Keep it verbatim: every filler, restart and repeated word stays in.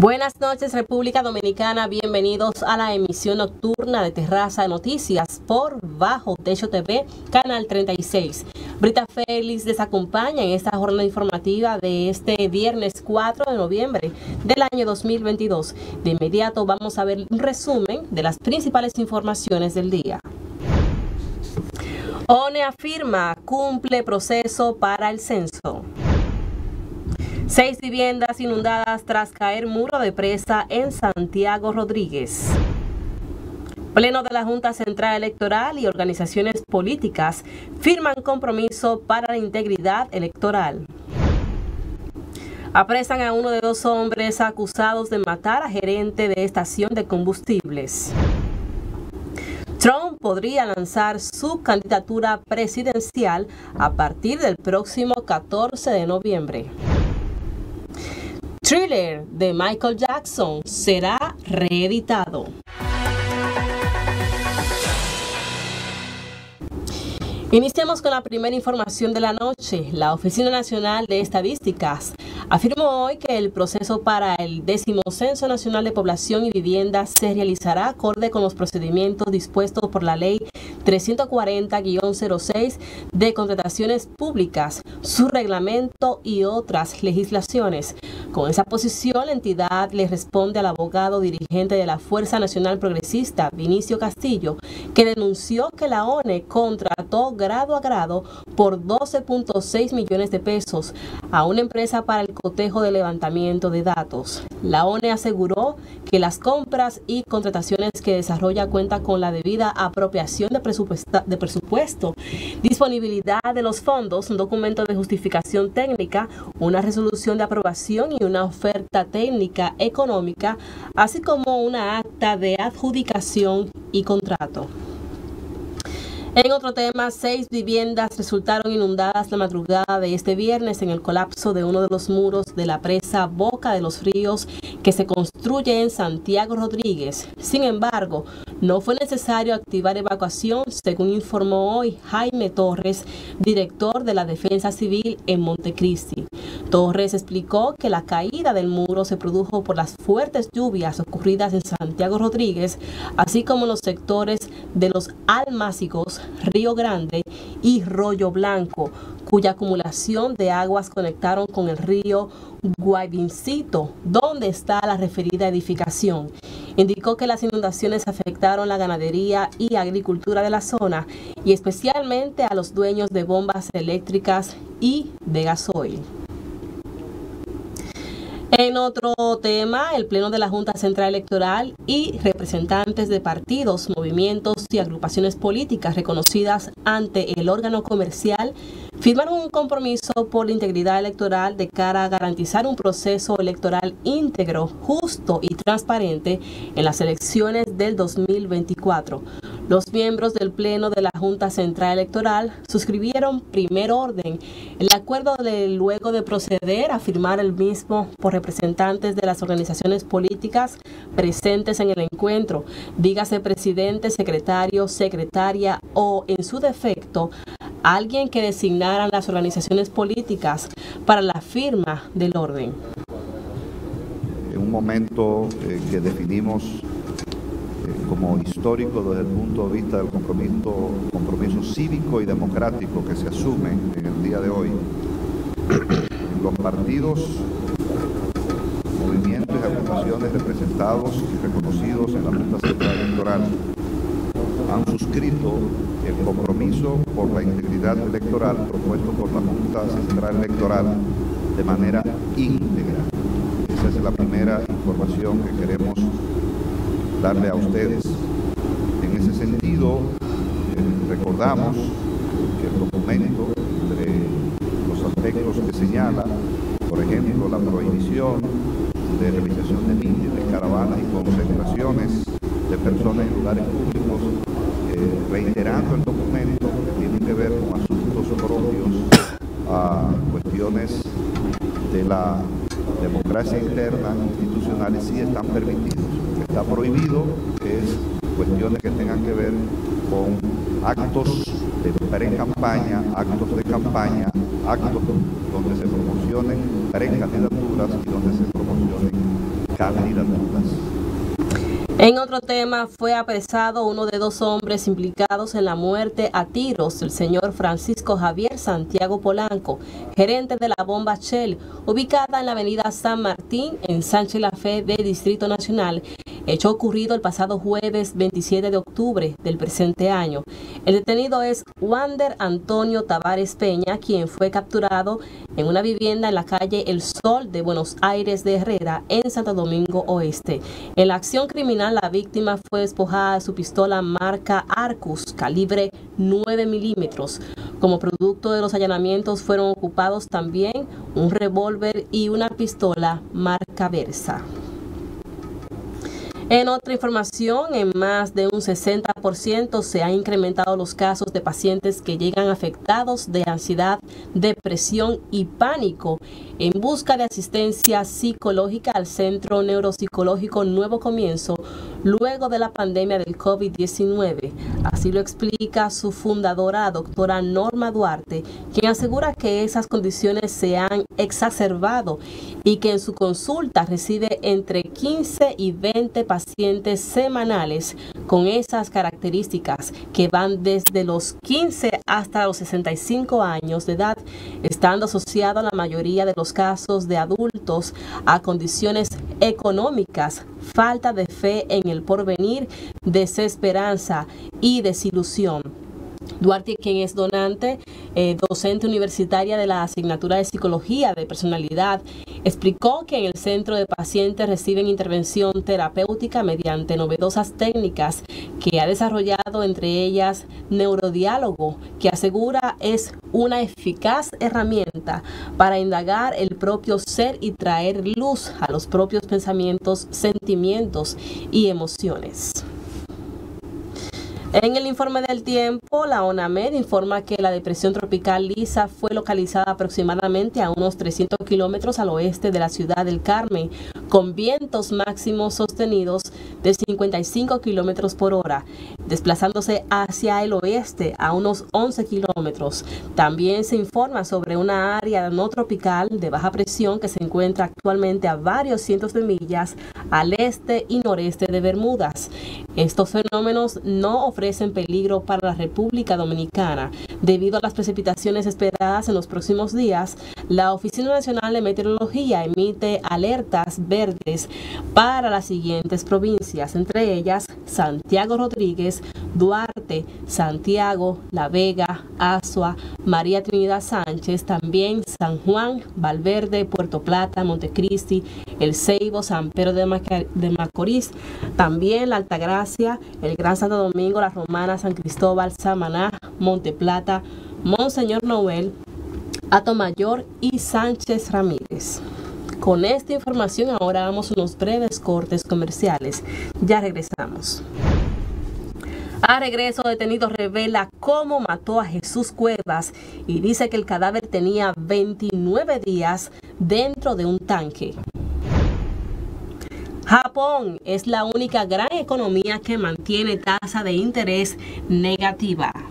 Buenas noches, República Dominicana. Bienvenidos a la emisión nocturna de Terraza de Noticias por Bajo Techo T V, Canal treinta y seis. Brita Félix les acompaña en esta jornada informativa de este viernes cuatro de noviembre del año dos mil veintidós. De inmediato vamos a ver un resumen de las principales informaciones del día. ONE afirma, cumple proceso para el censo. Seis viviendas inundadas tras caer muro de presa en Santiago Rodríguez. Pleno de la Junta Central Electoral y organizaciones políticas firman compromiso para la integridad electoral. Apresan a uno de dos hombres acusados de matar a gerente de estación de combustibles. Trump podría lanzar su candidatura presidencial a partir del próximo catorce de noviembre. Thriller de Michael Jackson será reeditado. Iniciamos con la primera información de la noche. La Oficina Nacional de Estadísticas afirmó hoy que el proceso para el décimo Censo Nacional de Población y Vivienda se realizará acorde con los procedimientos dispuestos por la Ley trescientos cuarenta guion cero seis de Contrataciones Públicas, su reglamento y otras legislaciones. Con esa posición, la entidad le responde al abogado dirigente de la Fuerza Nacional Progresista, Vinicio Castillo, que denunció que la ONE contrató grado a grado por doce punto seis millones de pesos a una empresa para el cotejo de levantamiento de datos. La ONE aseguró que las compras y contrataciones que desarrolla cuenta con la debida apropiación de presupuesto, de presupuesto, disponibilidad de los fondos, un documento de justificación técnica, una resolución de aprobación y una oferta técnica económica, así como una acta de adjudicación y contrato. En otro tema, seis viviendas resultaron inundadas la madrugada de este viernes en el colapso de uno de los muros de la presa Boca de los Ríos que se construye en Santiago Rodríguez. Sin embargo, no fue necesario activar evacuación, según informó hoy Jaime Torres, director de la Defensa Civil en Montecristi. Torres explicó que la caída del muro se produjo por las fuertes lluvias ocurridas en Santiago Rodríguez, así como en los sectores de los Almácigos, Río Grande y Rollo Blanco, cuya acumulación de aguas conectaron con el río Guaybincito, donde está la referida edificación. Indicó que las inundaciones afectaron la ganadería y agricultura de la zona, y especialmente a los dueños de bombas eléctricas y de gasoil. En otro tema, el Pleno de la Junta Central Electoral y representantes de partidos, movimientos y agrupaciones políticas reconocidas ante el órgano comercial firmaron un compromiso por la integridad electoral de cara a garantizar un proceso electoral íntegro, justo y transparente en las elecciones del dos mil veinticuatro. Los miembros del Pleno de la Junta Central Electoral suscribieron primer orden el acuerdo de luego de proceder a firmar el mismo por representantes de las organizaciones políticas presentes en el encuentro, dígase presidente, secretario, secretaria o, en su defecto, alguien que designaran las organizaciones políticas para la firma del orden. En un momento eh, que definimos como histórico desde el punto de vista del compromiso, compromiso cívico y democrático que se asume en el día de hoy, los partidos, movimientos y agrupaciones representados y reconocidos en la Junta Central Electoral han suscrito el compromiso por la integridad electoral propuesto por la Junta Central Electoral de manera íntegra. Esa es la primera información que queremos darle a ustedes. En ese sentido, eh, recordamos que el documento, entre los aspectos que señala, por ejemplo, la prohibición de realización de mítines, caravanas y concentraciones de personas en lugares públicos, eh, reiterando el documento que tiene que ver con asuntos propios a cuestiones de la democracia interna, institucionales, sí están permitidos. Está prohibido es cuestiones que tengan que ver con actos de pre-campaña, actos de campaña, actos donde se promocionen precandidaturas y donde se promocionen Carmen y las Bermudas. En otro tema, fue apresado uno de dos hombres implicados en la muerte a tiros del señor Francisco Javier Santiago Polanco, gerente de la bomba Shell, ubicada en la avenida San Martín, en Sánchez La Fe del Distrito Nacional, hecho ocurrido el pasado jueves veintisiete de octubre del presente año. El detenido es Wander Antonio Tavares Peña, quien fue capturado en una vivienda en la calle El Sol de Buenos Aires de Herrera, en Santo Domingo Oeste. En la acción criminal, la víctima fue despojada de su pistola marca Arcus, calibre nueve milímetros. Como producto de los allanamientos fueron ocupados también un revólver y una pistola marca Versa. En otra información, en más de un sesenta por ciento se han incrementado los casos de pacientes que llegan afectados de ansiedad, depresión y pánico en busca de asistencia psicológica al Centro Neuropsicológico Nuevo Comienzo luego de la pandemia del COVID diecinueve. Así lo explica su fundadora, doctora Norma Duarte, quien asegura que esas condiciones se han exacerbado y que en su consulta recibe entre quince y veinte pacientes pacientes semanales con esas características que van desde los quince hasta los sesenta y cinco años de edad, estando asociado a la mayoría de los casos de adultos a condiciones económicas, falta de fe en el porvenir, desesperanza y desilusión. Duarte, quien es donante, eh, docente universitaria de la asignatura de Psicología de Personalidad, explicó que en el centro de pacientes reciben intervención terapéutica mediante novedosas técnicas que ha desarrollado, entre ellas neurodiálogo, que asegura es una eficaz herramienta para indagar el propio ser y traer luz a los propios pensamientos, sentimientos y emociones. En el informe del tiempo, la ONAMED informa que la depresión tropical Lisa fue localizada aproximadamente a unos trescientos kilómetros al oeste de la ciudad del Carmen, con vientos máximos sostenidos de cincuenta y cinco kilómetros por hora, desplazándose hacia el oeste a unos once kilómetros. También se informa sobre una área no tropical de baja presión que se encuentra actualmente a varios cientos de millas al este y noreste de Bermudas. Estos fenómenos no ofrecen peligro para la República Dominicana. Debido a las precipitaciones esperadas en los próximos días, la Oficina Nacional de Meteorología emite alertas verdes para las siguientes provincias, entre ellas Santiago Rodríguez, Duarte, Santiago, La Vega, Azua, María Trinidad Sánchez, también San Juan, Valverde, Puerto Plata, Montecristi, El Ceibo, San Pedro de, Maca de Macorís, también La Altagracia, el Gran Santo Domingo, La Romana, San Cristóbal, Samaná, Monte Plata, Monseñor Noel, Atomayor y Sánchez Ramírez. Con esta información ahora damos unos breves cortes comerciales. Ya regresamos. A regreso, detenido revela cómo mató a Jesús Cuevas y dice que el cadáver tenía veintinueve días dentro de un tanque. Japón es la única gran economía que mantiene tasa de interés negativa.